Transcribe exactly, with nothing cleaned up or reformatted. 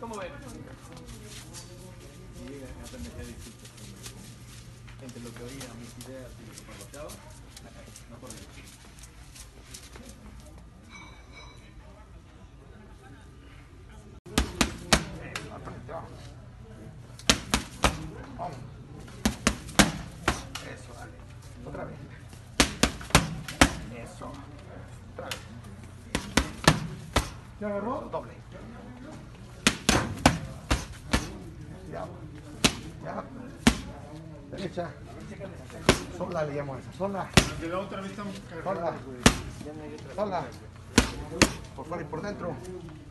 ¿Cómo ven? Y llegan a permanecer distintos entre lo que oían mis ideas y lo que provocaba, no por el chico. Eso, dale. Otra vez. Eso. Otra vez. ¿Ya agarró? Doble. Ya. Ya. Derecha. Sola le llamo a esa. Sola. De la otra vez estamos cargando. Sola. Sola. Por fuera y por dentro.